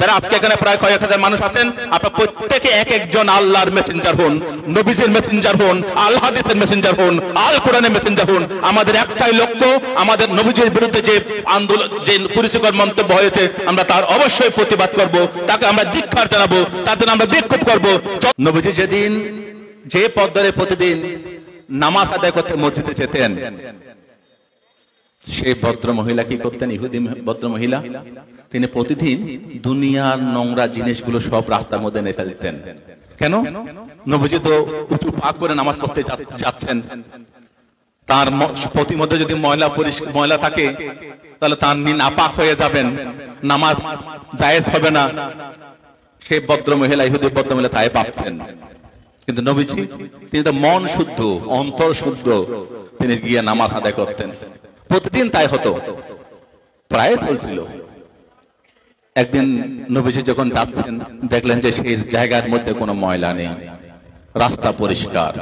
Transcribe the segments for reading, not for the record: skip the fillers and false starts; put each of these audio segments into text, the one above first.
যারা আজকে এখানে প্রায় কয়েক হাজার মানুষ আছেন, আপনারা প্রত্যেকে এক একজন আল্লাহর মেসেঞ্জার হন, নবীজির মেসেঞ্জার হন, আল হাদিসের মেসেঞ্জার হন, আল কোরআনের মেসেঞ্জার হন। আমাদের একটাই লক্ষ্য, আমাদের নবীজির বিরুদ্ধে যে আন্দোলন, যে কুরুচিকর মন্তব্য হয়েছে, আমরা তার অবশ্যই প্রতিবাদ করব, তাকে আমরা ধিক্কার জানাবো, তার জন্য আমরা বিক্ষোভ করব। নবীজি যেদিন যে পদ্মারে প্রতিদিন নামাজ আদায় করতে মসজিদে যেতেন, সে ভদ্র মহিলা কি করতেন? ইহুদি ভদ্র মহিলা, তিনি প্রতিদিন দুনিয়ার নোংরা জিনিসগুলো সব রাস্তার মধ্যে নেতা দিতেন। কেন? নবজি তো উঁচু পাক করে নামাজ পড়তে যাচ্ছেন, তার প্রতি মধ্যে যদি ময়লা থাকে তাহলে তার নাপাক হয়ে যাবেন, নামাজ জায়েজ হবে না। সে ভদ্র মহিলা, ইহুদি ভদ্র মহিলা তাই ভাবতেন। কিন্তু নবীজি তিনি তো মন শুদ্ধ, অন্তর শুদ্ধ, তিনি গিয়ে নামাজ আদায় করতেন। প্রতিদিন তাই হতো, প্রায় চলছিল। একদিন নবীজি যখন যাচ্ছেন, দেখলেন যে সেই জায়গার মধ্যে কোনো ময়লা নেই, রাস্তা পরিষ্কার।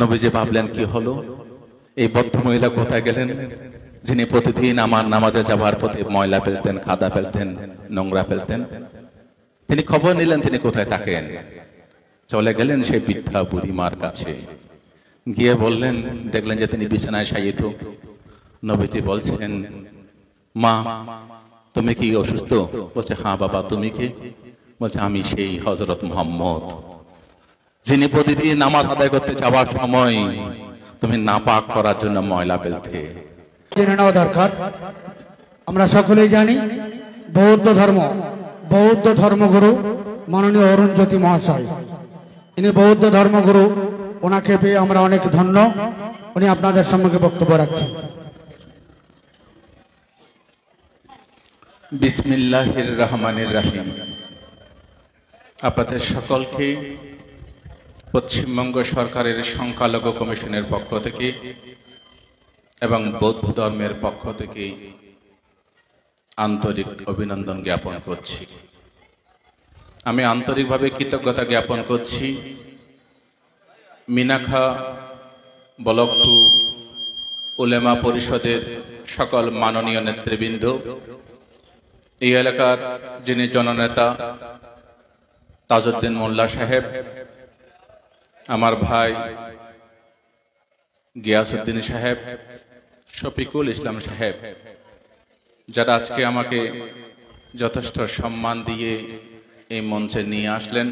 নবীজি ভাবলেন কি হলো, এই বদ্ধ মহিলা কোথায় গেলেন যিনি প্রতিদিন আমার নামাজে যাবার পথে ময়লা ফেলতেন, কাদা ফেলতেন, নোংরা ফেলতেন? তিনি খবর নিলেন তিনি কোথায় থাকেন। চলে গেলেন সেই বৃদ্ধা বুড়িমার কাছে, গিয়ে বললেন, দেখলেন যে তিনি বিছানায় শায়িত। নবীজি বলছেন, মা তুমি কি অসুস্থ? বলছে হ্যাঁ বাবা, তুমি কে? বলছে আমি সেই হযরত মুহাম্মদ, যিনি প্রতিদিন নামাজ আদায় করতে যাওয়ার সময় তুমি নাপাক করার জন্য ময়লা ফেলতে। জেনে নেওয়া দরকার, আমরা সকলেই জানি বৌদ্ধ ধর্মগুরু মাননীয় অরুণজ্যোতি মহাশয়, ইনি বৌদ্ধ ধর্মগুরু, ওনাকে পেয়ে আমরা অনেক ধন্য। উনি আপনাদের সম্মুখে বক্তব্য রাখছেন। বিসমিল্লাহির রহমানির রহিম। আপনাদের সকলকে পশ্চিমবঙ্গ সরকারের সংখ্যালঘু কমিশনের পক্ষ থেকে এবং বৌদ্ধ ধর্মের পক্ষ থেকে আন্তরিক অভিনন্দন জ্ঞাপন করছি। আমি আন্তরিকভাবে কৃতজ্ঞতা জ্ঞাপন করছি মিনাখা ব্লক 2 উলেমা পরিষদের সকল মাননীয় নেতৃবৃন্দ, এই এলাকার যিনি জননেতা তাজউদ্দীন মোল্লা সাহেব, আমার ভাই গিয়াসউদ্দীন সাহেব, শফিকুল ইসলাম সাহেব, যারা আজকে আমাকে যথেষ্ট সম্মান দিয়ে এই মঞ্চে নিয়ে আসলেন,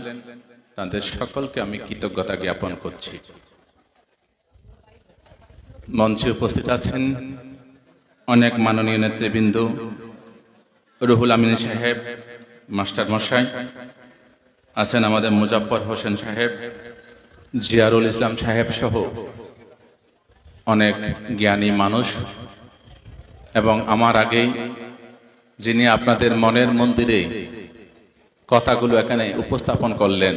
তাদের সকলকে আমি কৃতজ্ঞতা জ্ঞাপন করছি। মঞ্চে উপস্থিত আছেন অনেক মাননীয় নেতৃবৃন্দ, রুহুল আমিন সাহেব মাস্টার মশাই আছেন, আমাদের মুজফ্ফর হোসেন সাহেব, জিয়ারুল ইসলাম সাহেব সহ অনেক জ্ঞানী মানুষ, এবং আমার আগেই যিনি আপনাদের মনের মন্দিরে কথাগুলো এখানে উপস্থাপন করলেন,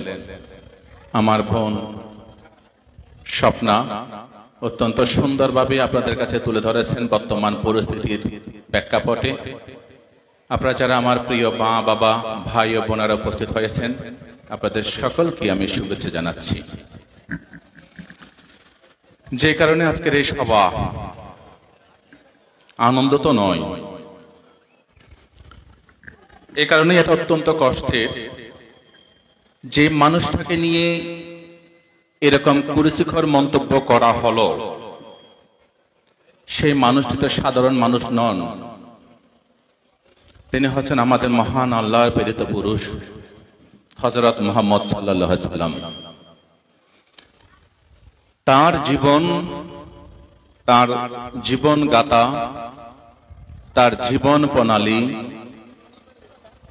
আমার বোন স্বপ্না অত্যন্ত সুন্দরভাবে আপনাদের কাছে তুলে ধরেছেন বর্তমান পরিস্থিতির প্রেক্ষাপটে। আপনারা যারা আমার প্রিয় মা, বাবা, ভাই ও বোনেরা উপস্থিত হয়েছেন, আপনাদের সকলকে আমি শুভেচ্ছা জানাচ্ছি। যে কারণে আজকের এই সভা, আনন্দ তো নয়, এ কারণে এটা অত্যন্ত কষ্টের যে মানুষটাকে নিয়ে এরকম কুরুচিকর মন্তব্য করা হলো, সেই মানুষটি তো সাধারণ মানুষ নন, তিনি হচ্ছেন আমাদের মহান আল্লাহর প্রেরিত পুরুষ হযরত মুহাম্মদ সাল্লাল্লাহু আলাইহি ওয়াসাল্লাম। তার জীবন গাথা, তার জীবন প্রণালী,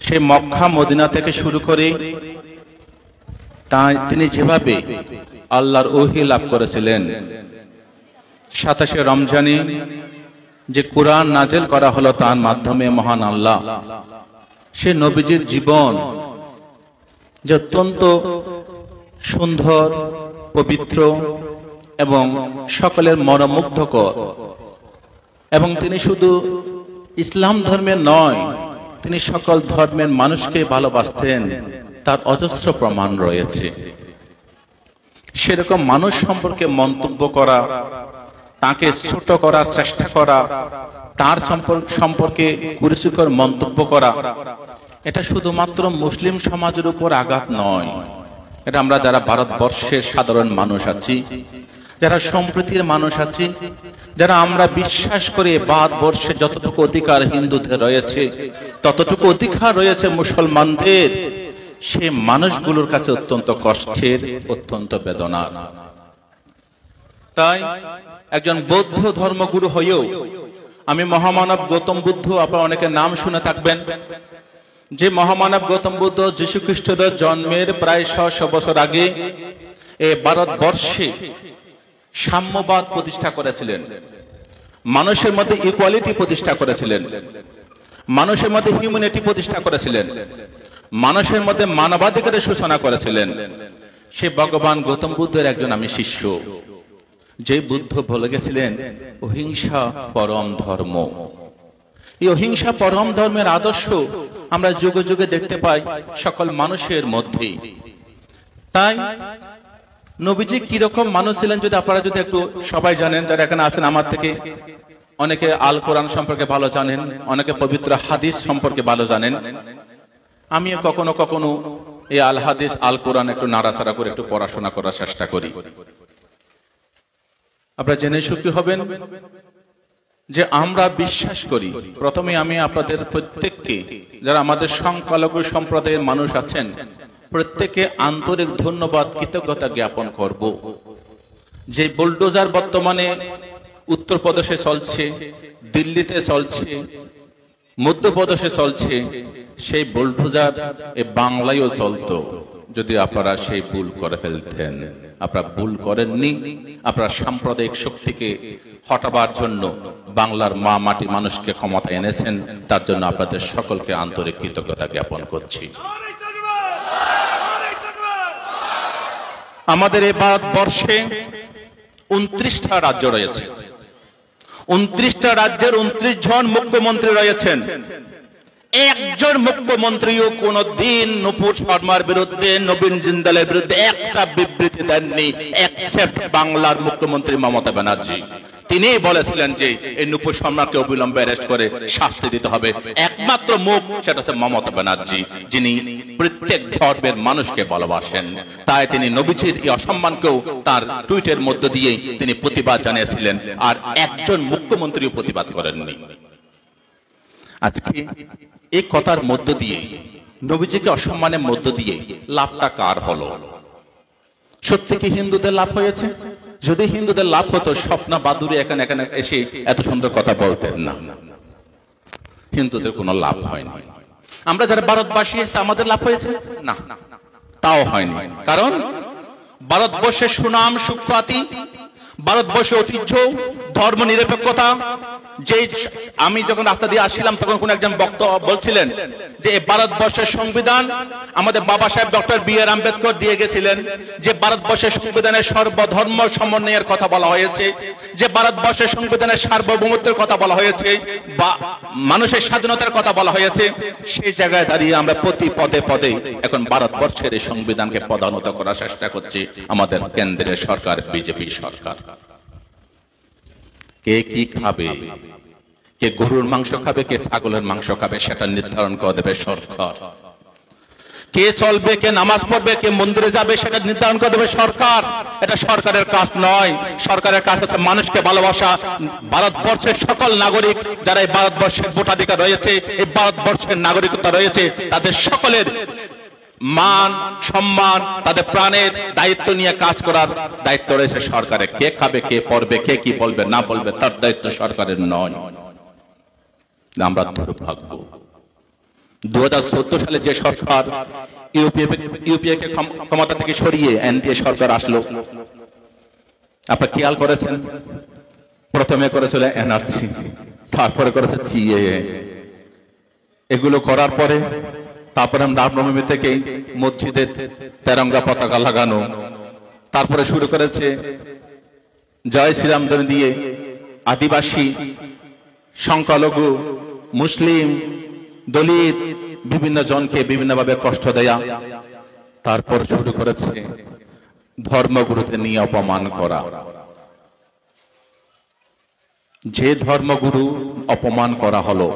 সে মক্কা মদিনা থেকে শুরু করে তিনি যেভাবে আল্লাহর ওহী লাভ করেছিলেন, 27 রমজানে যে কুরআন নাজিল করা হলো তার মাধ্যমে মহান আল্লাহ সে নবীজির জীবন যে অত্যন্ত সুন্দর, পবিত্র এবং সকলের মনোমুগ্ধকর, এবং তিনি শুধু ইসলাম ধর্মের নয়, তিনি সকল ধর্মের মানুষকে ভালোবাসতেন, তার অজস্র প্রমাণ রয়েছে। সেরকম মানুষ সম্পর্কে মন্তব্য করা, তাকে ছোট করার চেষ্টা করা, তার সম্পর্কে কুরুচিকর মন্তব্য করা, এটা শুধুমাত্র মুসলিম সমাজের উপর আঘাত নয়, এটা আমরা যারা ভারতবর্ষের সাধারণ মানুষ আছি, যারা সম্প্রীতির মানুষ আছি, যারা আমরা বিশ্বাস করে ভারতবর্ষে যতটুকু অধিকার হিন্দুদের রয়েছে ততটুকু অধিকার রয়েছে মুসলমানদের, সে মানুষগুলোর কাছে অত্যন্ত কষ্টের, অত্যন্ত বেদনার। তাই একজন বৌদ্ধ ধর্মগুরু হয়েও আমি মহামানব গৌতম বুদ্ধ, আপনারা অনেকে নাম শুনে থাকবেন, যে মহামানব গৌতম বুদ্ধ যীশু খ্রিস্টের জন্মের প্রায় 600 বছর আগে এই ভারতবর্ষে সাম্যবাদ প্রতিষ্ঠা করেছিলেন, মানুষের মধ্যে ইকুয়ালিটি প্রতিষ্ঠা করেছিলেন, মানুষের মধ্যে হিউম্যানিটি প্রতিষ্ঠা করেছিলেন, মানুষের মধ্যে মানবাধিকারের সূচনা করেছিলেন। সে ভগবান গৌতম বুদ্ধের একজন আমি শিষ্য, যে বুদ্ধ বলে গেছিলেন অহিংসা পরম ধর্ম। এই অহিংসা পরম ধর্মের আদর্শ আমরা যুগে যুগে দেখতে পাই সকল মানুষের মধ্যে। তাই নবীজি কি রকম মানুষ ছিলেন যদি আপনারা যদি একটু সবাই জানেন, যারা এখানে আছেন আমার থেকে অনেকে আল কোরআন সম্পর্কে ভালো জানেন, অনেকে পবিত্র হাদিস সম্পর্কে ভালো জানেন, আমিও কখনো কখনো এই আল হাদিস আল কোরআন একটু নাড়াচাড়া করে একটু পড়াশোনা করার চেষ্টা করি। আপনারা জেনে সুখী হবেন যে আমরা বিশ্বাস করি, প্রথমে আমি আপনাদের প্রত্যেককে যারা আমাদের সংখ্যালঘু সম্প্রদায়ের মানুষ আছেন প্রত্যেককে আন্তরিক ধন্যবাদ কৃতজ্ঞতা জ্ঞাপন করব। যে বুলডোজার বর্তমানে উত্তরপ্রদেশে চলছে, দিল্লিতে চলছে, মধ্যপ্রদেশে চলছে, সেই বুলডোজার এ বাংলায়ও চলতো যদি আপনারা সেই ভুল করে ফেলতেন। আপনারা ভুল করেননি, আপনারা সাম্প্রদায়িক শক্তিকে হটাবার জন্য বাংলার মা মাটি মানুষকে ক্ষমতা এনেছেন, তার জন্য আপনাদের সকলকে আন্তরিক কৃতজ্ঞতা জ্ঞাপন করছি। আমাদের এই ভারতবর্ষে 29টা রাজ্য রয়েছে, 29টা রাজ্যের 29 জন মুখ্যমন্ত্রী রয়েছেন। একজন মুখ্যমন্ত্রীও কোনদিন নূপুর শর্মার বিরুদ্ধে, নবীন জিন্ডালের বিরুদ্ধে একটা বিবৃতি দেননি, এক্সেপ্ট বাংলার মুখ্যমন্ত্রী মমতা ব্যানার্জি। তিনি বলেছিলেন যে এই নূপুর শর্মাকে অবিলম্বে অ্যারেস্ট করে শাস্তি দিতে হবে। একমাত্র মুখ সেটা হচ্ছে মমতা ব্যানার্জি, যিনি প্রত্যেক ধর্মের মানুষকে ভালোবাসেন। তাই তিনি নবীজির এই অসম্মানকেও তার টুইটের মধ্য দিয়ে তিনি প্রতিবাদ জানিয়েছিলেন, আর একজন মুখ্যমন্ত্রীও প্রতিবাদ করেননি। আজকে এই কথার মধ্য দিয়ে, নবীজিকে অসম্মানের মধ্য দিয়ে লাভটা কার হলো? সত্যি কি হিন্দুদের লাভ হয়েছে? যদি হিন্দুদের লাভ হতো স্বপ্না বাদুড়ি এখানে এখানে এসে এত সুন্দর কথা বলতেন না। হিন্দুদের কোনো লাভ হয়নি। আমরা যারা ভারতবাসী আছে আমাদের লাভ হয়েছে না, তাও হয়নি। কারণ ভারতবর্ষের সুনাম সুখ্যাতি, ভারতবর্ষের ঐতিহ্য, ধর্ম নিরপেক্ষতা, যে আমি যখন রাস্তা দিয়ে আসছিলাম তখন কোন একজন বক্তা বলছিলেন যে ভারতবর্ষের সংবিধান আমাদের বাবা সাহেব ডক্টর বি আর আম্বেদকর দিয়ে গেছিলেন, যে ভারতবর্ষের সংবিধানের সর্বধর্ম সমন্বয়ের কথা বলা হয়েছে, যে ভারতবর্ষের সংবিধানের সার্বভৌমত্বের কথা বলা হয়েছে বা মানুষের স্বাধীনতার কথা বলা হয়েছে। সেই জায়গায় দাঁড়িয়ে আমরা প্রতি পদে পদে এখন ভারতবর্ষের এই সংবিধানকে পদানত করার চেষ্টা করছি আমাদের কেন্দ্রের সরকার, বিজেপি সরকার। কে কি খাবে, কে গরুর মাংস খাবে, কে ছাগলের মাংস খাবে, সেটা নির্ধারণ করে দেবে সরকার। কে চলবে, কে নামাজ পড়বে, কে মন্দিরে যাবে, সেটা নির্ধারণ করে দেবে সরকার। এটা সরকারের কাজ নয়। সরকারের কাজ হচ্ছে মানুষকে ভালোবাসা। ভারতবর্ষের সকল নাগরিক যারা এই ভারতবর্ষের ভোটাধিকার রয়েছে, এই ভারতবর্ষের নাগরিকত্ব রয়েছে, তাদের সকলের মান সম্মান, তাদের প্রাণের দায়িত্ব নিয়ে কাজ করার দায়িত্ব রয়েছে সরকারের। কে খাবে, কে পড়বে, কে কি বলবে না বলবে, তার দায়িত্ব সরকারের নয়। আমরা দুর্ভাগ্য 2014 সালে যে সরকার ইউপিএকে ক্ষমতা থেকে সরিয়ে এনডিএ সরকার আসলো, আপনারা খেয়াল করেছেন? প্রথমে করেছিল এনআরসি, তারপরে করেছে সিএএ। এগুলো করার পরে তারপরে রামনবমী থেকে মসজিদে তেরঙ্গা পতাকা লাগানো, তারপরে শুরু করেছে জয় শ্রীরাম ধ্বনি দিয়ে আদিবাসী, সংখ্যালঘু, মুসলিম, দলিত বিভিন্ন জনকে বিভিন্নভাবে কষ্ট দেয়া, তারপর শুরু করেছে ধর্মগুরুকে নিয়ে অপমান করা। যে ধর্মগুরু অপমান করা হলো,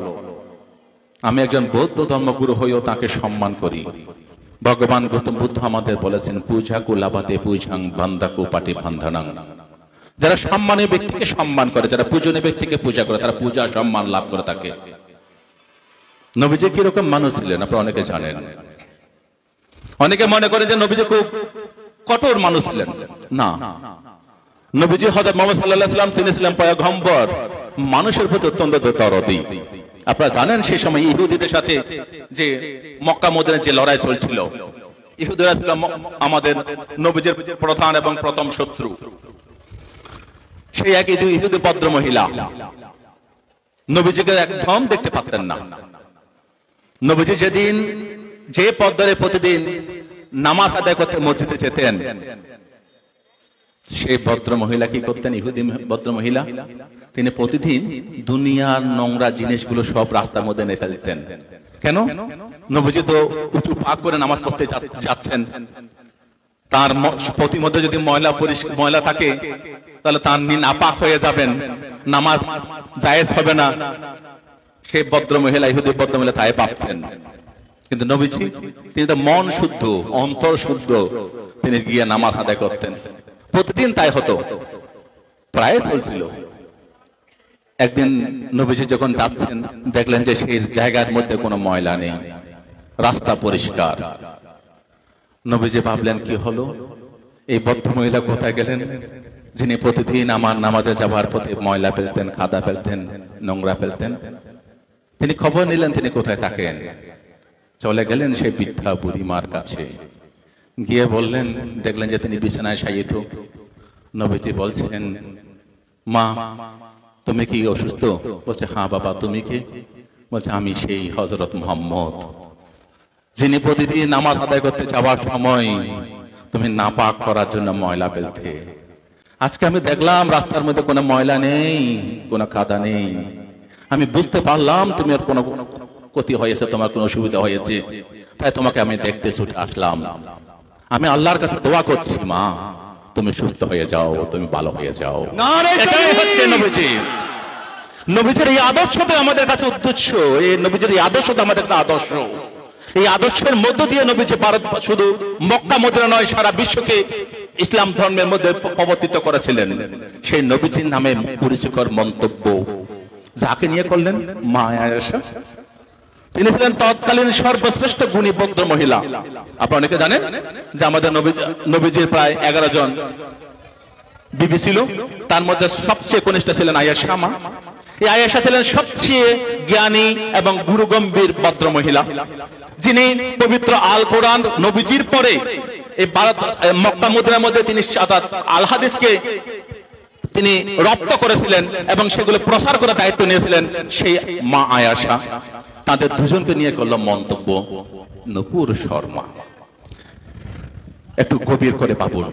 आमी एकजन बौद्ध धर्मगुरु हईओ ताके सम्मान करी। भगवान गौतम बुद्ध आमादेर बोलेছেন পূজাকু লাভাতে পূজাং বান্দাকু পাটি বান্ধানাং। যারা সম্মানীয় ব্যক্তিকে সম্মান করে, যারা পূজনীয় ব্যক্তিকে পূজা করে, তারা পূজা সম্মান লাভ করে থাকে। নবীজি কি রকম মানুষ ছিলেন আপনারা অনেকে জানেন। অনেকে মনে করে যে নবীজি খুব কঠোর মানুষ ছিলেন, না। নবীজি হযরত মুহাম্মদ সাল্লাল্লাহু আলাইহি ওয়াসাল্লাম তিনি ছিলেন পয়গম্বর, মানুষের প্রতি অত্যন্ত দয়ালু। আপনারা জানেন সেই সময় ইহুদিদের সাথে যে মক্কা মদিনার যে লড়াই চলছিল, ইহুদিরা ছিল আমাদের নবীজির প্রধান এবং প্রথম শত্রু। সেই একই ইহুদি ভদ্র মহিলা নবীজিকে একদম দেখতে পারতেন না। নবীজি যেদিন যে পদ্মরে প্রতিদিন নামাজ আদায় করতে মসজিদে যেতেন, সেই ভদ্র মহিলা কি করতেন, ইহুদি ভদ্র মহিলা তিনি প্রতিদিন দুনিয়ার নোংরা জিনিসগুলো সব রাস্তার মধ্যে এনে ফেলতেন। কেন? নবীজি তো উঁচু পা করে নামাজ পড়তে যাচ্ছেন, তার প্রতির মধ্যে যদি ময়লা থাকে তাহলে তার নাপাক হয়ে যাবেন, নামাজ জায়েজ হবে না। সেই ভদ্র মহিলা ইহুদি ভদ্র মহিলা তাই ভাবতেন, কিন্তু নবীজি তিনি তো মন শুদ্ধ অন্তর শুদ্ধ, তিনি গিয়ে নামাজ আদায় করতেন। প্রতিদিন তাই হতো, প্রায় চলছিল। একদিন নবীজি যখন যাচ্ছেন দেখলেন যে সেই জায়গার মধ্যে কোনো ময়লা নেই, রাস্তা পরিষ্কার। নবীজি ভাবলেন কি হলো, এই ভদ্র মহিলা কোথায় গেলেন যিনি প্রতিদিন আমার নামাজে যাবার পথে ময়লা ফেলতেন, খাদা ফেলতেন, নোংরা ফেলতেন। তিনি খবর নিলেন তিনি কোথায় থাকেন, চলে গেলেন সেই বৃদ্ধা বুড়িমার কাছে, গিয়ে বললেন, দেখলেন যে তিনি বিছানায় শায়িত। নবীজি বলছেন, মা তুমি কি অসুস্থ? বলছে হ্যাঁ বাবা, তুমি কে? বলছে আমি সেই হযরত মুহাম্মদ, যিনি প্রতিদিন নামাজ আদায় করতে যাওয়ার সময় তুমি নাপাক করার জন্য ময়লা ফেলতে। আজকে আমি দেখলাম রাস্তার মধ্যে কোনো ময়লা নেই, কোনো কাদা নেই, আমি বুঝতে পারলাম তুমি আর কোনো ক্ষতি হয়েছে, তোমার কোনো অসুবিধা হয়েছে, তাই তোমাকে আমি দেখতে ছুটে আসলাম। আমি আল্লাহর কাছে দোয়া করছি মা, তুমি সুস্থ হয়ে যাও, তুমি ভালো হয়ে যাও। এটাই হচ্ছে নবীজি। নবীজির এই আদর্শ তো আমাদের কাছে উদ্দেশ্য, এই নবীজির এই আদর্শ তো আমাদের কাছে আদর্শ। এই আদর্শের মধ্য দিয়ে নবীজি ভারত শুধু মক্কা মদিনা নয়, সারা বিশ্বকে ইসলাম ধর্মের মধ্যে প্রবর্তিত করেছিলেন। সেই নবীজির নামে পরিচিকর মন্তব্য যাকে নিয়ে করলেন মা আয়েশা, তিনি ছিলেন তৎকালীন সর্বশ্রেষ্ঠ গুণী বৌদ্ধ মহিলা। আপনারা অনেকে জানেন যে আমাদের নবীজির প্রায় 11 জন বিবি ছিল, তার মধ্যে সবচেয়ে কনিষ্ঠ ছিলেন আয়েশা মা। এই আয়েশা ছিলেন সবচেয়ে জ্ঞানী এবং গুরুগম্ভীর ভদ্র মহিলা, যিনি পবিত্র আল কোরআন নবীজির পরে এই ভারত মক্কা মদিনার মধ্যে তিনি আল হাদিসকে তিনি রপ্ত করেছিলেন এবং সেগুলো প্রসার করার দায়িত্ব নিয়েছিলেন সেই মা আয়েশা। তাদের দুজনকে নিয়ে করল মন্তব্য নূপুর শর্মা। একটু গভীর করে ভাবুন,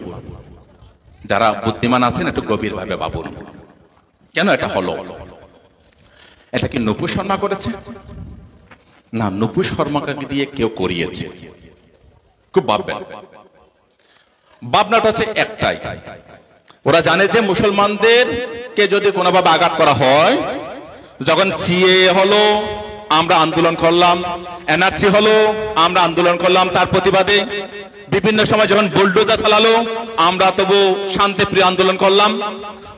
যারা বুদ্ধিমান আছেন একটু গভীর ভাবে ভাবুন, কেন এটা হলো? এটা কি নূপুর শর্মা করেছে? না, নূপুর শর্মাকে দিয়ে কেউ করিয়েছে। খুব ভাববেন, ভাবনাটা হচ্ছে একটাই, ওরা জানে যে মুসলমানদেরকে যদি কোনোভাবে আঘাত করা হয়, যখন সিএ হলো আমরা আন্দোলন করলাম, এনআরসি হলো আমরা আন্দোলন করলাম তার প্রতিবাদে, বিভিন্ন সময় যখন বুলডোজার চালালো আমরা তবু শান্তিপ্রিয় আন্দোলন করলাম,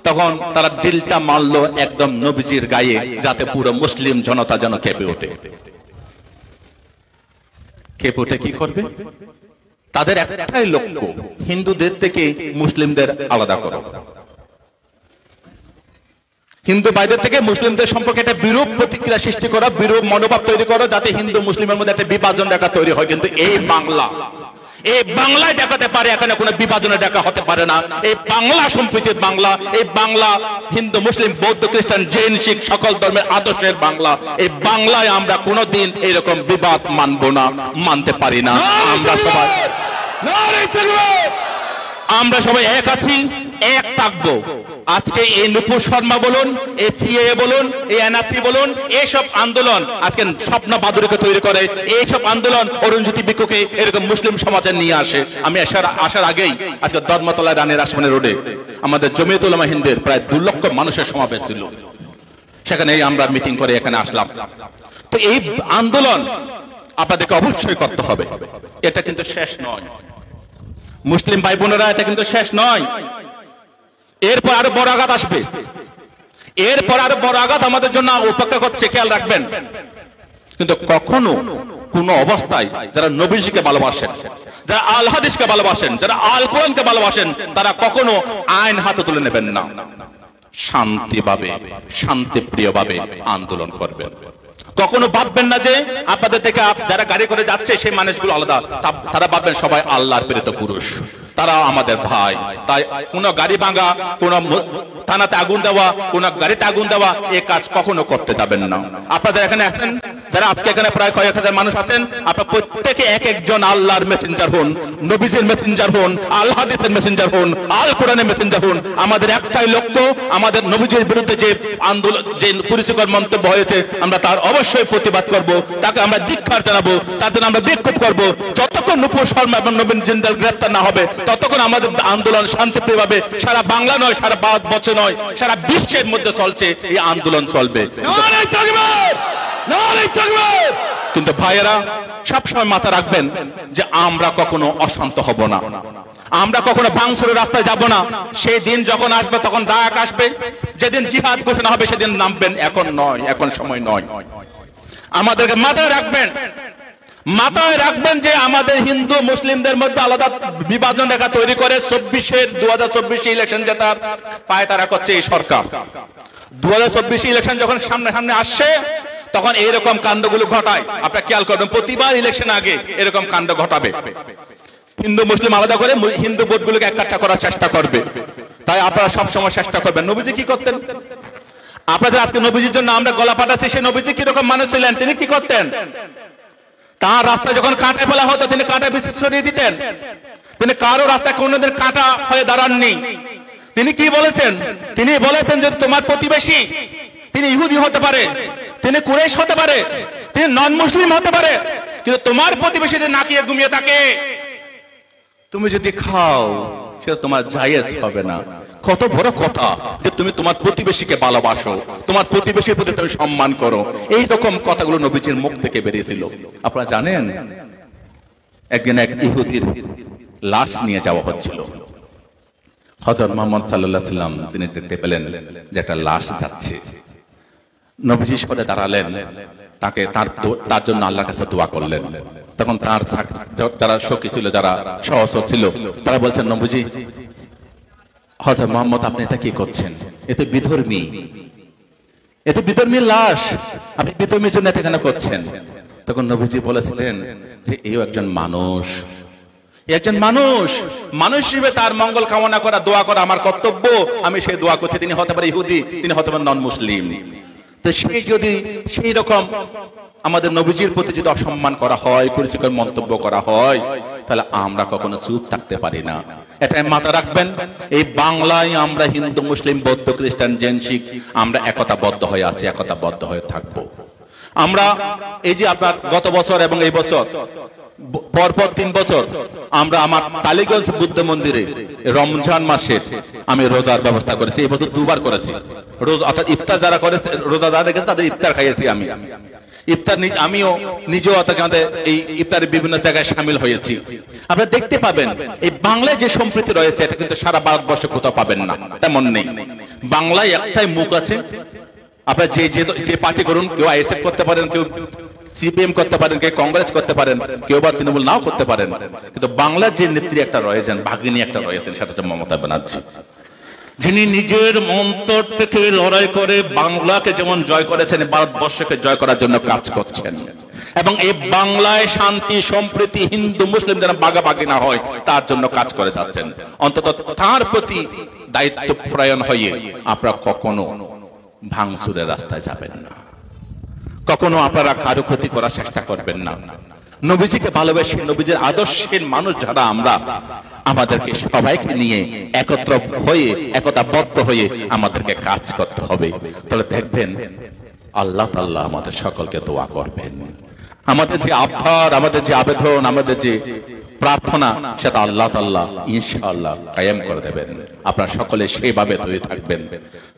তখন তারা দিলটা মারলো একদম নবীজির গায়ে, যাতে পুরো মুসলিম জনতা যেন কেঁপে ওঠে। কেঁপে ওঠে কি করবে? তাদের একটাই লক্ষ্য, হিন্দুদের থেকে মুসলিমদের আলাদা করা, হিন্দু ভাইদের থেকে মুসলিমদের সম্পর্কে একটা বিরূপ প্রতিক্রিয়া সৃষ্টি করা, বিরূপ মনোভাব তৈরি করা, যাতে হিন্দু মুসলিমের মধ্যে একটা বিভাজন রেখা তৈরি হয়। কিন্তু এই বাংলায় দেখাতে পারে, এখানে কোনো বিভাজনের দেখা হতে পারে না। এই বাংলা সম্প্রীতির বাংলা, এই বাংলা হিন্দু মুসলিম বৌদ্ধ খ্রিস্টান জৈন শিখ সকল ধর্মের আদর্শের বাংলা। এই বাংলায় আমরা কোনোদিন এরকম বিবাদ মানব না, মানতে পারি না। আমরা সবাই এক আছি, এক থাকবো। আজকে এই নূপুর শর্মা বলুন, এই সিএএ বলুন, এই এনআরসি বলুন, এইসব আন্দোলন আজকে স্বপ্ন বাদুড়িকে তৈরি করে, এইসব আন্দোলন অরুণজ্যোতি বিক্ষুকে এরকম মুসলিম সমাজে নিয়ে আসে। আমি আসার আগেই আজকে ধর্মতলায় রানী রাসমণি রোডে আমাদের জমিয়তুল উলামা হিন্দের প্রায় 2 লক্ষ মানুষের সমাবেশ ছিল। সেখানেই আমরা মিটিং করে এখানে আসলাম। তো এই আন্দোলন আপনাদেরকে অবশ্যই করতে হবে, এটা কিন্তু শেষ নয় মুসলিম ভাই বোনেরা, এটা কিন্তু শেষ নয়। এরপর আরো বড় আঘাত আসবে, এরপর আরো বড় আঘাত আমাদের জন্য অপেক্ষা করছে, খেয়াল রাখবেন। কিন্তু কখনো কোনো অবস্থায় যারা নবীজিকে ভালোবাসেন, যারা আল হাদিসকে ভালোবাসেন, যারা আল কোরআনকে ভালোবাসেন, তারা কখনো আইন হাতে তুলে নেবেন না, শান্তিভাবে শান্তিপ্রিয়ভাবে আন্দোলন করবেন। কখনো ভাববেন না যে আপনাদের থেকে যারা গাড়ি করে যাচ্ছে সেই মানুষগুলো আলাদা, তারা ভাববেন সবাই আল্লাহর প্রেরিত পুরুষ, তারা আমাদের ভাই। তাই কোনো গাড়ি ভাঙা, কোনো থানাতে আগুন দেওয়া, কোনো গাড়িতে আগুন দেওয়া, এই কাজ কখনো করতে যাবেন না। আপনারা যারা এখানে আছেন, যারা আজকে এখানে প্রায় কয়েক হাজার মানুষ আছেন, আপনারা প্রত্যেকে এক একজন আল্লাহর মেসেঞ্জার হন, নবীজির মেসেঞ্জার হন, আল হাদিসের মেসেঞ্জার হন, আল কোরআনের মেসেঞ্জার হন। আমাদের একটাই লক্ষ্য, আমাদের নবীজির বিরুদ্ধে যে আন্দোলন, যে কুরুচিকর মন্তব্য হয়েছে, আমরা তার অবশ্যই প্রতিবাদ করব, তাকে আমরা ধিক্কার জানাবো, তার জন্য আমরা বিক্ষোভ করব। যতক্ষণ নূপুর শর্মা এবং নবীন জিন্ডাল গ্রেফতার না হবে ততক্ষণ আমাদের আন্দোলন শান্তিপ্রিয়ভাবে সারা বাংলা নয়, সারা ভারতবর্ষে নয়, সারা বিশ্বের মধ্যে চলছে, এই আন্দোলন চলবে। কিন্তু ভাইয়েরা সবসময় মাথা রাখবেন যে আমরা কখনো অশান্ত হব না, আমরা কখনো ভাঙচুরের রাস্তায় যাব না। সেই দিন যখন আসবে তখন ডাক আসবে, যেদিন জিহাদ ঘোষণা হবে সেদিন নামবেন, এখন নয়, এখন সময় নয়। আমাদেরকে মাথায় রাখবেন, মাথায় রাখবেন যে আমাদের হিন্দু মুসলিমদের মধ্যে আলাদা বিভাজন রেখা তৈরি করে 2024 ইলেকশন জেতার পায়তারা করছে এই সরকার। 2024 ইলেকশন যখন সামনে সামনে আসছে তখন এইরকম কাণ্ডগুলো ঘটায়। আপনারা খেয়াল করবেন, প্রতিবার ইলেকশন আগে এরকম কাণ্ড ঘটাবে, হিন্দু মুসলিম আলাদা করে হিন্দু ভোটগুলোকে একত্রিত করার চেষ্টা করবে। তাই আপনারা সবসময় চেষ্টা করবেন, নবীজি কি করতেন, আপনাদের আজকে নবীজির জন্য আমরা গলা ফাটাচ্ছি, সেই নবীজি কিরকম মানুষ ছিলেন, তিনি কি করতেন? তার রাস্তা যখন কাঁটায় ফেলা হতো তিনি কাঁটা বিশেষ ছড়িয়ে দিতেন, তিনি কারো রাস্তায় কোনোদিন কাঁটা হয়ে দাঁড়াননি। তিনি কি বলেছেন? তিনি বলেছেন যে তোমার প্রতিবেশী, তিনি ইহুদি হতে পারে, তিনি কুরাইশ হতে পারে, তিনি নন মুসলিম হতে পারে, কিন্তু তোমার প্রতিবেশীদের নাকিয়ে ঘুমিয়ে থাকে, তুমি যদি খাও সেটা তোমার জায়েজ হবে না। কত বড় কথা যে তুমি তোমার প্রতিবেশীকে ভালোবাসো, তোমার প্রতিবেশীর প্রতি তুমি সম্মান করো। এইরকম কথাগুলো নবীজির মুখ থেকে বেরিয়েছিল। আপনারা জানেন, একদিন এক ইহুদির লাশ নিয়ে যাওয়া হচ্ছিল, হযরত মুহাম্মদ সাল্লাল্লাহু আলাইহি সাল্লাম তিনি দেখতে পেলেন যে একটা লাশ যাচ্ছে। নবীজি সরে দাঁড়ালেন, তাকে তার জন্য আল্লাহর কাছে দোয়া করলেন। তখন তার যারা সখী ছিল, যারা সহচর ছিল, তারা বলছেন, নবীজি হযরত মুহাম্মদ আপনি এটা কি করছেন, এতে বিধর্মী, এতে বিধর্মীর লাশ, আপনি বিধর্মীর জন্য এটা কেন করছেন? তখন নবীজি বলেছিলেন যে এও একজন মানুষ, একজন মানুষ, মানুষ হিসেবে তার মঙ্গল কামনা করা, দোয়া করা আমার কর্তব্য, আমি সেই দোয়া করছি। তিনি হতে পারে ইহুদি, তিনি হতে পারে নন মুসলিম। তো সেই যদি সেই রকম আমাদের নবীজির প্রতি যদি অসম্মান করা হয়, কুরুচিকর মন্তব্য করা হয়, তাহলে আমরা কখনো চুপ থাকতে পারি না। এটা মাথা রাখবেন, এই বাংলায় আমরা হিন্দু মুসলিম বৌদ্ধ খ্রিস্টান জৈন শিখ আমরা একতাবদ্ধ হয়ে আছি, একতাবদ্ধ হয়ে থাকবো আমরা। এই যে আপনার গত বছর এবং এই বছর পরপর 3 বছর আমরা আমার টালিগঞ্জ বুদ্ধ মন্দিরে রমজান মাসের আমি রোজার ব্যবস্থা করেছি। এই বছর 2বার করেছি রোজা, অর্থাৎ ইফতার যারা করেছে, রোজা যারা রেখেছে তাদের ইফতার খাইয়েছি। ইফতার আমিও নিজেও এই ইফতারের বিভিন্ন জায়গায় সামিল হয়েছি। আপনারা দেখতে পাবেন এই বাংলায় যে সম্প্রীতি রয়েছে এটা কিন্তু সারা ভারতবর্ষে কোথাও পাবেন না, তেমন নেই। বাংলায় একটাই মুখ আছে, আপনারা যে যে পার্টি করুন, কেউ আইএসএফ করতে পারেন, কেউ সিপিএম করতে পারেন, কেউ কংগ্রেস করতে পারেন, কেউ বা তৃণমূল নাও করতে পারেন, কিন্তু বাংলার যে নেত্রী একটা রয়েছেন, ভাগিনী একটা রয়েছেন, সেটা হচ্ছে মমতা ব্যানার্জি, যিনি নিজের অন্তর থেকে লড়াই করে বাংলাকে যেমন জয় করেছেন, ভারতবর্ষকে জয় করার জন্য কাজ করছেন। এবং এই বাংলায় শান্তি সম্প্রীতি, হিন্দু মুসলিম যেন ভাগাভাগি না হয় তার জন্য কাজ করে যাচ্ছেন। অন্তত তার প্রতি দায়িত্ব প্রয়ণ হয়ে আপনারা কখনো ভাঙচুরের রাস্তায় যাবেন না, কখনো আপনারা কারো ক্ষতি করার চেষ্টা করবেন না। নবীজিকে ভালোবেসে নবীজির আদর্শের মানুষ যারা আমরা, আমাদেরকে সবাইকে নিয়ে একত্র হয়ে একতাবদ্ধ হয়ে আমাদেরকে কাজ করতে হবে। তাহলে দেখবেন আল্লাহ তাআলা আমাদের সকলকে দোয়া করবেন। আমাদের যে আবদার, আমাদের যে আবেদন, আমাদের যে प्रार्थना সেটা আল্লাহ তাআলা ইনশাআল্লাহ কায়েম করে দেবেন। আপনারা সকলে সেইভাবে তৈরি থাকবেন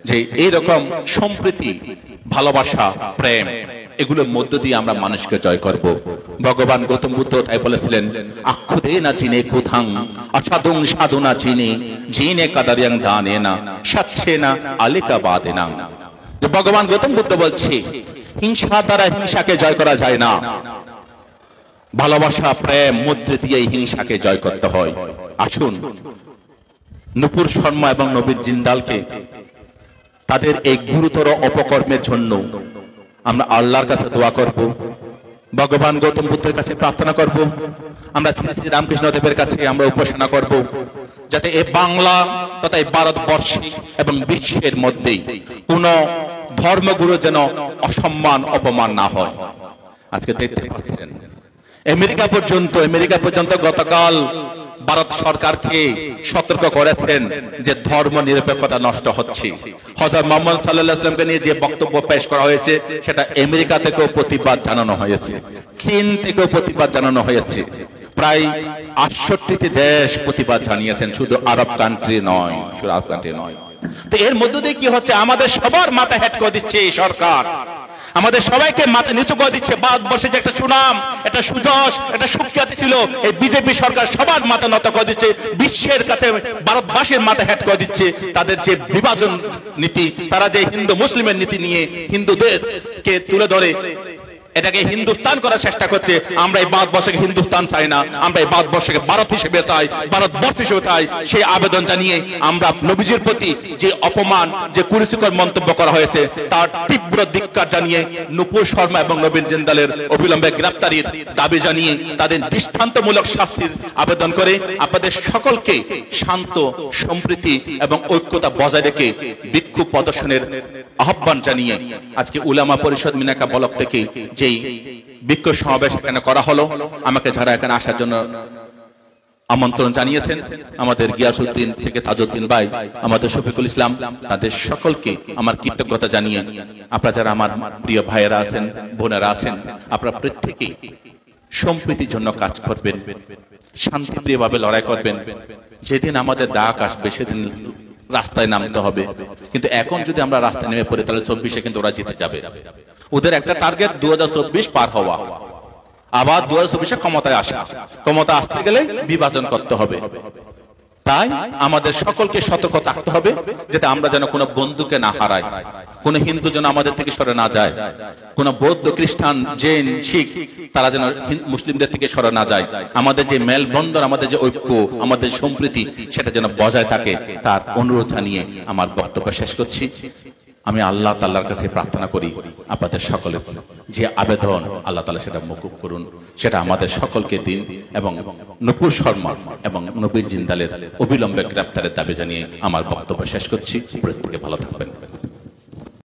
যে এই রকম সম্প্রীতি, ভালোবাসা, প্রেম এগুলোর মধ্য দিয়ে আমরা মানুষকে জয় করব। ভগবান গৌতম বুদ্ধ তাই বলেছিলেন, আক্ষুদে না চিনে কোথাং অসাধুং সাধু না চিনে জিনে কাদারিয়াং দানে না সাচ্ছে না আলিকা বাদে না। যে ভগবান গৌতম বুদ্ধ বলছে হিংসা দ্বারা হিংসাকে জয় করা যায় না, ভালোবাসা প্রেম মধ্যে দিয়ে হিংসাকে জয় করতে হয়। আসুন নূপুর শর্মা এবং নবীন জিন্দালকে তাদের এই গুরুতর অপকর্মের জন্য আমরা আল্লাহর কাছে দোয়া করব, ভগবান গৌতম বুদ্ধের কাছে প্রার্থনা করব, আমরা শ্রী শ্রী রামকৃষ্ণ দেবের কাছে আমরা উপাসনা করব, যাতে এই বাংলা তথা এই ভারতবর্ষে এবং বিশ্বের মধ্যেই কোন ধর্মগুরু যেন অসম্মান অপমান না হয়। আজকে দেখতে পাচ্ছেন আমেরিকা পর্যন্ত গতকাল ভারত সরকারকে সতর্ক করেছেন যে ধর্ম নিরপেক্ষতা নষ্ট হচ্ছে। হযরত মুহাম্মদ সাল্লাল্লাহু আলাইহি ওয়াসাল্লামকে নিয়ে যে বক্তব্য পেশ করা হয়েছে সেটা আমেরিকা থেকেও প্রতিবাদ জানানো হয়েছে, চীন থেকেও প্রতিবাদ জানানো হয়েছে, প্রায় ৬৮টি দেশ প্রতিবাদ জানিয়েছেন, শুধু আরব কান্ট্রি নয়। তো এর মধ্য দিয়ে কি হচ্ছে, আমাদের সবার মাথা হেট করে দিচ্ছে এই সরকার, আমাদের সবাইকে মাথা নিচু করে দিচ্ছে। ভারতবর্ষে যে একটা সুনাম, একটা সুযশ, একটা সুখ্যাতি ছিল, এই বিজেপি সরকার সবার মাথা নত করে দিচ্ছে, বিশ্বের কাছে ভারতবাসীর মাথা হেট করে দিচ্ছে। তাদের যে বিভাজন নীতি, তারা যে হিন্দু মুসলিমের নীতি নিয়ে হিন্দুদেরকে তুলে ধরে এটাকে হিন্দুস্তান করার চেষ্টা করছে। আমরা এই ভারতবর্ষকে হিন্দুস্তান চাই না, আমরা এই ভারতবর্ষকে ভারত হিসেবে চাই, ভারতবর্ষ হিসেবে চাই। সেই আবেদন জানিয়ে আমরা নবীজির প্রতি যে অপমান, যে কুরুচিকর মন্তব্য করা হয়েছে তার তীব্র ধিক্কার জানিয়ে নূপুর শর্মা এবং নবীন জিন্দালের অবিলম্বে গ্রেফতারির দাবি জানিয়ে তাদের দৃষ্টান্তমূলক শাস্তির আবেদন করে আপনাদের সকলকে শান্ত, সম্প্রীতি এবং ঐক্যতা বজায় রেখে বিক্ষোভ প্রদর্শনের আহ্বান জানিয়ে আজকে উলামা পরিষদ মিনাকা ব্লক থেকে যেই বিক্ষোভ সমাবেশ এখানে করা হলো, আমাকে যারা এখানে আসার জন্য আমন্ত্রণ জানিয়েছেন, আমাদের গিয়াসউদ্দীন থেকে তাজউদ্দীন ভাই, আমাদের শফিকুল ইসলাম, তাদের সকলকে আমার কৃতজ্ঞতা জানিয়ে আপনারা যারা আমার প্রিয় ভাইয়েরা আছেন, বোনেরা আছেন, আপনারা প্রত্যেকেই সম্প্রীতির জন্য কাজ করবেন, শান্তিপ্রিয়ভাবে লড়াই করবেন। যেদিন আমাদের ডাক আসবে সেদিন রাস্তায় নামতে হবে, কিন্তু এখন যদি আমরা রাস্তায় নেমে পড়ি তাহলে ২৪-এ কিন্তু ওরা জিতে যাবে। ওদের একটা টার্গেট ২০২৪ পার হওয়া, আবার ২০২৪-এ ক্ষমতায় আসা। ক্ষমতা আসতে গেলে বিভাজন করতে হবে। তাই আমাদের সকলকে সতর্ক থাকতে হবে, যেটা আমরা যেন কোনো বন্ধুকে না হারাই, কোনো হিন্দু যেন আমাদের থেকে সরে না যায়, কোনো বৌদ্ধ, খ্রিস্টান, জৈন, শিখ তারা যেন মুসলিমদের থেকে সরে না যায়। আমাদের যে মেলবন্ধন, আমাদের যে ঐক্য, আমাদের সম্প্রীতি সেটা যেন বজায় থাকে, তার অনুরোধ জানিয়ে আমার বক্তব্য শেষ করছি। আমি আল্লাহ তাআলার কাছে প্রার্থনা করি আপনাদের সকলের যে আবেদন আল্লাহ তাআলা সেটা মকুব করুন, সেটা আমাদের সকলকে দিন, এবং নূপুর শর্মা এবং নবীন জিন্দালের অবিলম্বে গ্রেফতারের দাবি জানিয়ে আমার বক্তব্য শেষ করছি। প্রত্যেকে ভালো থাকবেন।